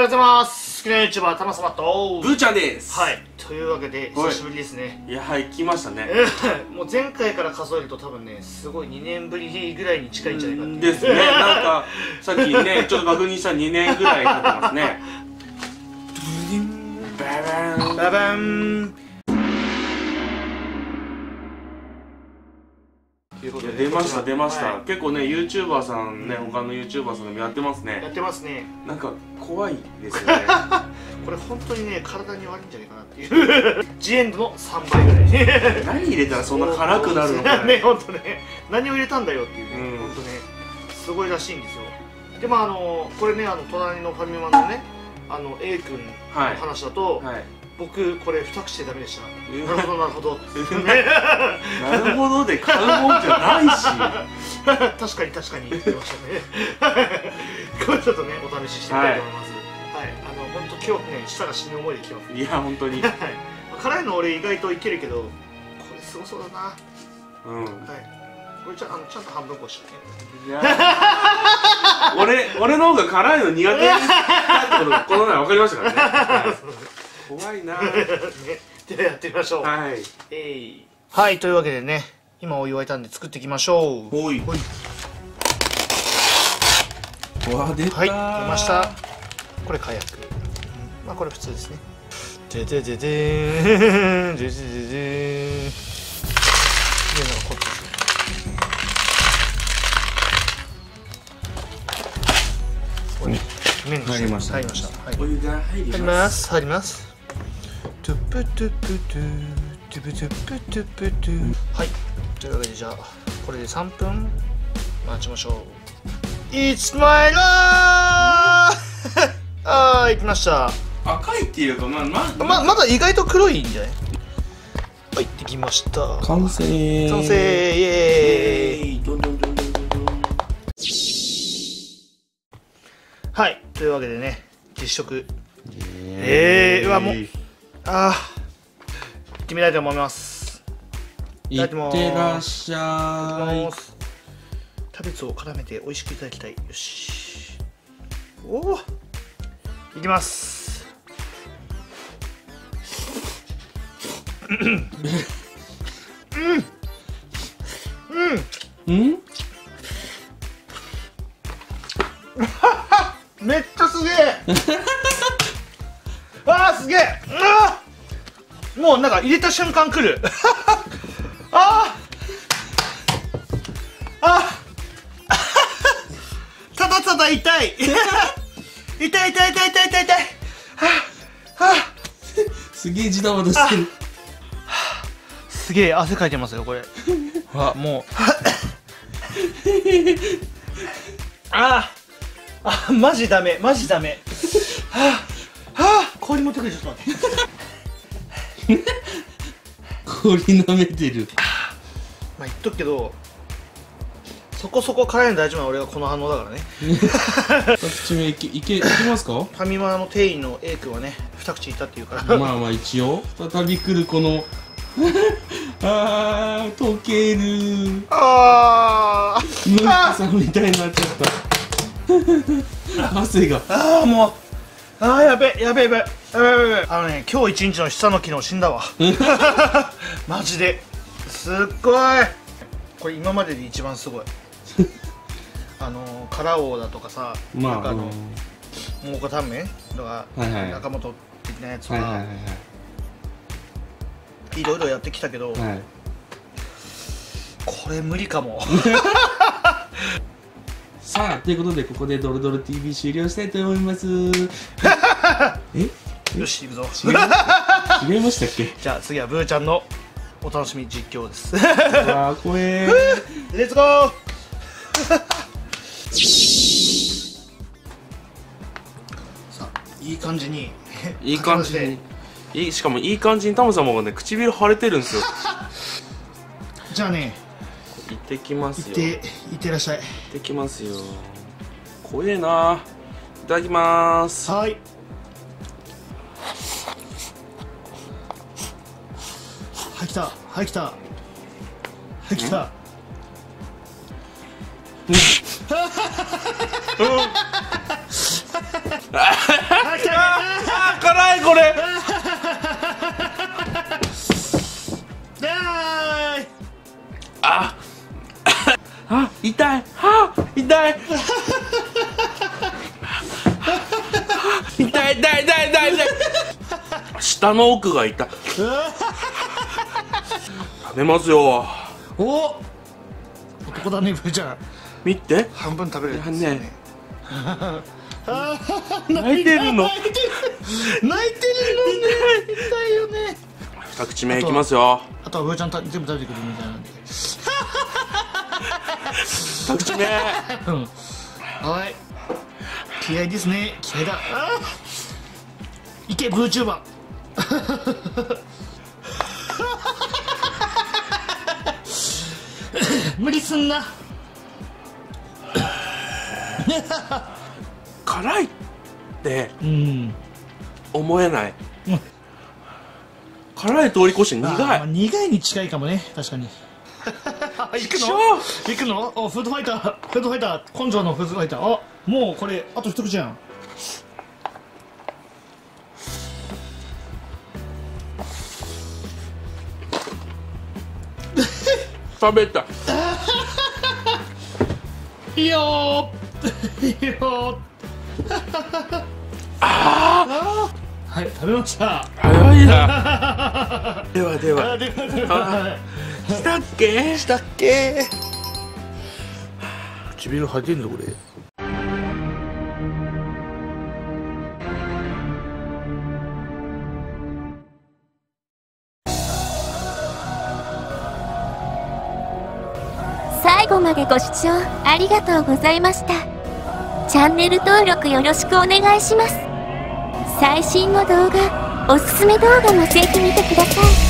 はようございます。好きな YouTuber たまさまとぶーちゃんです。はい。というわけで久しぶりですね。いやはい来ましたね。もう前回から数えると多分ねすごい2年ぶりぐらいに近いんじゃないかっていうですね。なんかさっきねちょっと確認したら2年ぐらい経ってますね。ババンババン。出ました出ました。結構ね YouTuber さんね他の YouTuber さんでもやってますね。やってますね。なんか怖いですよね。これ本当にね体に悪いんじゃないかなっていうジエンドの3倍ぐらい何入れたらそんな辛くなるのかね本当ね何を入れたんだよっていうね本当ねすごいらしいんですよ。でまあこれね隣のファミマのねA 君の話だと僕これ2口でダメでした。なるほどなるほどなるほどで買うもんじゃないし確かに確かに言ってましたねこれちょっとねお試ししてみたいと思います。はい、本当今日ね、舌が死ぬ思いで来ます。いや、本当に。はい、辛いの俺意外といけるけど、これすごそうだな。うん。はい。これちゃんと半分こしちゃうね。俺の方が辛いの苦手。この前分かりましたからね。怖いな。ではやってみましょう。はい。はい、というわけでね、今お湯沸いたんで作っていきましょう。おい。わ、出た。はい、出ました。これ火薬、まあこれ普通ですね。ででででーんででででーん。でなんかこっち。入りました。入りました。お湯が入ります。入ります。トゥプトゥプトゥトゥプトゥプトゥプトゥ。はい。というわけでじゃあこれで3分待ちましょう。It's my love。ああ、いきました。赤いっていうか、まだ意外と黒いんじゃない。はい、できました。完成完成。イエーイ。どんどんどんどんどんどん。はい、というわけでね、実食。うわ、もう行ってみたいと思います。いってらっしゃい。キャベツを絡めて美味しくいただきたい。よし、おお、いきます。めっちゃすげえ。ああ、すげえ。もうなんか入れた瞬間来る。ああ。ああ。ただただ痛い。痛い痛い痛い痛い痛い痛い。はあ、すげえ自動してる。すげえ汗かいてますよこれ。あ、もうああ、マジダメマジダメ。はあはあ、氷持ってくる。ちょっと待って氷舐めてる。まあ言っとくけどそこそこ辛いの大丈夫な俺はこの反応だからね。2口目いけますか。ファミマの店員の A 君はね2口いったっていうからまあまあ一応再び来るこのあー溶ける。ああムッさんみたいになっちゃった汗が。ああ、もうああ、やべやべやべやべやべやべ。ね、今日一日の舌の機能死んだわマジで。すっごいこれ今までで一番すごい。辛王だとかさ、なんか蒙古タンメンとか中本的なやつとかいろいろやってきたけど、これ無理かも。さあ、ということでここでドロドロ TV 終了したいと思います。よし、いくぞ。違いましたっけ。じゃあ次はブーちゃんのお楽しみ実況です。あー、怖えー。レッツゴー。さあ、いい感じにいい感じにしかもいい感じにタム様がね、唇腫れてるんですよ。じゃあね、いってきますよ。いってらっしゃい。いってきますよ。怖えな。いただきまーす。はい、はいきた、はいきた、はいきた。うん。はい痛い、はあ、痛い痛い痛い痛い痛い痛い下の奥が痛い食べますよ。お男だね、ブーちゃん見て、半分食べれるんですよね。泣いてるの、泣いてるのね、痛いよね。二口目いきますよ。あとはブーちゃん全部食べてくるみたいなんで二口目はい、気合いですね、気合いだ。いけブーチューバー無理すんな辛いって思えない、うん、辛い通り越して苦い、苦いに近いかもね、確かに行くの、行くの、おフードファイター、フードファイター、根性のフードファイター。あ、もうこれあと一口やん。食べたいいよいいよああ、はい、食べました。早いなではではしたっけしたっけ。唇はてんのこれ。最後までご視聴ありがとうございました。チャンネル登録よろしくお願いします。最新の動画、おすすめ動画もぜひ見てください。